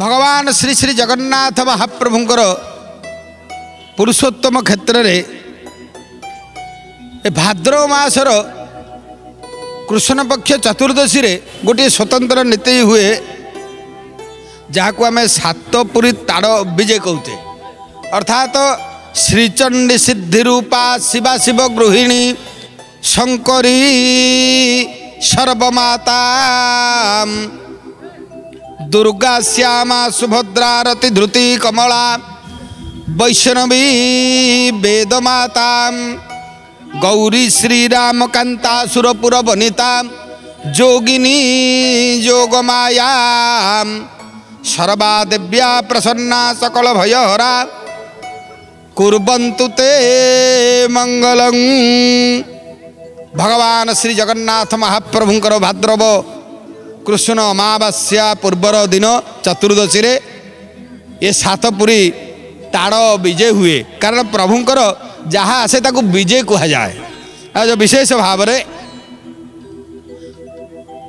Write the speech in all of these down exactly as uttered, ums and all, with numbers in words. भगवान श्री श्री जगन्नाथ महाप्रभुंकर पुरुषोत्तम क्षेत्र रे भाद्रव मासर कृष्णपक्ष चतुर्दशी रे गोटे स्वतंत्र नीति हुए जहाँ आम सातपुरी ताड़ विजय कहते अर्थात श्रीचंडी सिद्धि रूपा शिवा शिव गृहिणी शंकरी सर्वमाता दुर्गा श्यामा सुभद्रारति धृति कमला वैष्णवी वेदमाता गौरी श्रीराम कांता सुरपुर वनिता जोगिनी योगमाया सर्वा दिव्या प्रसन्ना सकल भयहरा कुर्बन्तु ते मंगलं। भगवान श्री जगन्नाथ महाप्रभुंकर भाद्रव कृष्ण अमावास्या पूर्वर दिन चतुर्दशी रे ये सातपुरी ताड़ विजय हुए कारण प्रभुंकर जहाँ आसे ताकु विजय कहा जाए। विशेष भाव रे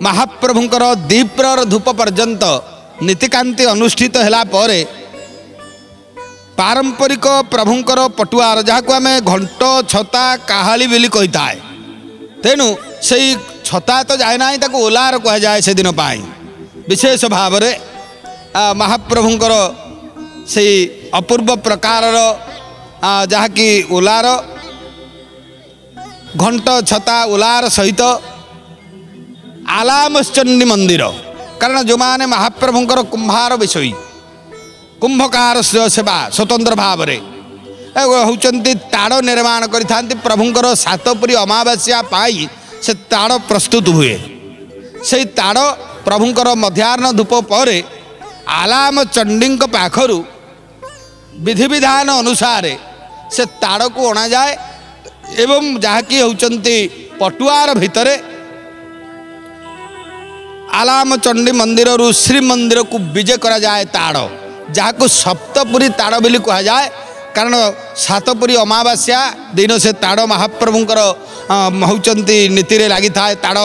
महाप्रभुंकर दीप्रर धूप पर्यंत नीतिकांति अनुष्ठित होला परे पारंपरिक प्रभुंकर पटुआर जहाँ को आम घंट छता काहाली बिली कही थाए तेणु से छता तो जाए ना ताकू ओलार कह जाए से दिन पाई। विशेष भाव रे महाप्रभुंकर से अपूर्व प्रकार जहाँ कि ओलार घंट छता ओलार सहित आलामचंडी मंदिर कारण जो माने महाप्रभुंकर कुंभार विषयी कुंभकार सेवा स्वतंत्र भाव रे होचंती ताड़ निर्माण करि थांती प्रभुंकर सातपुरी अमावास्या पाई से ताड़ प्रस्तुत हुए से ताड़ प्रभुंकर मध्याह्न धूप पर आलाम चंडी पाखरु विधि विधान अनुसार से ताड़ को अणा जाए एवं जहाँ कि होचंती पटुआर भितरे आलाम चंडी मंदिर रु श्री मंदिर को विजय करा जाए ताड़ जहाँ को सप्तपुरी ताड़ बोली कहा जाए कारण सातपुरी अमावास्या दिन से ताड़ महाप्रभुंकर होती नीति रे लगी था ताड़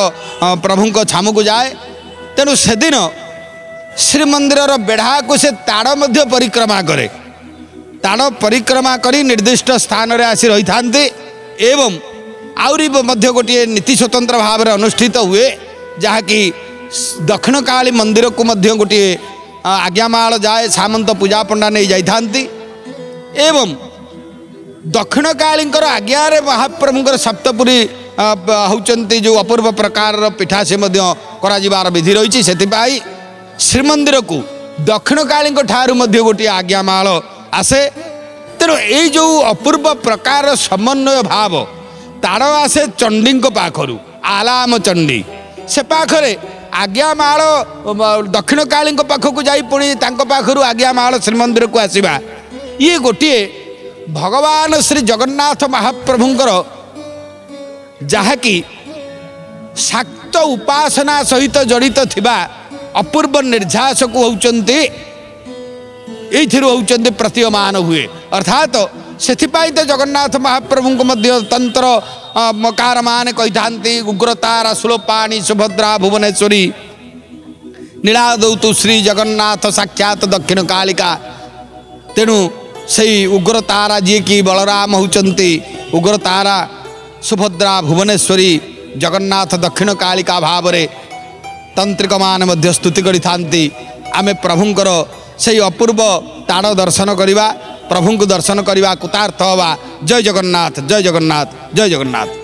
प्रभुंक छामु को जाए तेणु से दिन श्री मंदिर बेढ़ा को से ताड़ मध्य परिक्रमा करे ताड़ परिक्रमा करी निर्दिष्ट स्थान रे आसी रही थांती एवं आउरी मध्य गोटे नीति स्वतंत्र भाव अनुष्ठित हुए जहाँ कि दक्षिण काली मंदिर को मध्य गोटे आज्ञामाल जाए सामंत पूजा पंडा नहीं जाई थांती एवं दक्षिण काली आज्ञा रे महाप्रभुंकर सप्तपुरी होचंती जो अपूर्व प्रकार पिठा से मध्य करा जिबार विधि रही सेतिपाई श्रीमंदिर को दक्षिण काली ठारू मध्य गोटे आज्ञामाल आसे तेणु ये जो अपूर्व प्रकार समन्वय भाव ताड़ आसे चंडी पाखर आलाम चंडी से पाखरे आज्ञामाल दक्षिण काली पाखक जा पुणी पाखर आज्ञामाल श्रीमंदिर को आसवा ये गोटे भगवान श्री जगन्नाथ महाप्रभुंकर जहाँ कि शाक्त उपासना सहित जड़ित थिबा अपूर्व निर्झास को होचंती एथिरो होचंती प्रतीयमान हुए अर्थात सेथिपाई तो जगन्नाथ महाप्रभुंक मध्य तंत्र मकार मान कही थांती उग्रतारा सुलोपाणी सुभद्रा भुवनेश्वरी नीला दौतु श्री जगन्नाथ साक्षात दक्षिण कालिका तेणु से उग्रतारा जी की बलराम होचंती उग्रतारा सुभद्रा भुवनेश्वरी जगन्नाथ दक्षिण कालिका भाव रे तंत्रिक मान मध्य स्तुति करी थांती आमे प्रभुंकर से अपूर्व ताड़ दर्शन करवा प्रभु को दर्शन करवा कृतार्थ होवा। जय जगन्नाथ जय जगन्नाथ जय जगन्नाथ।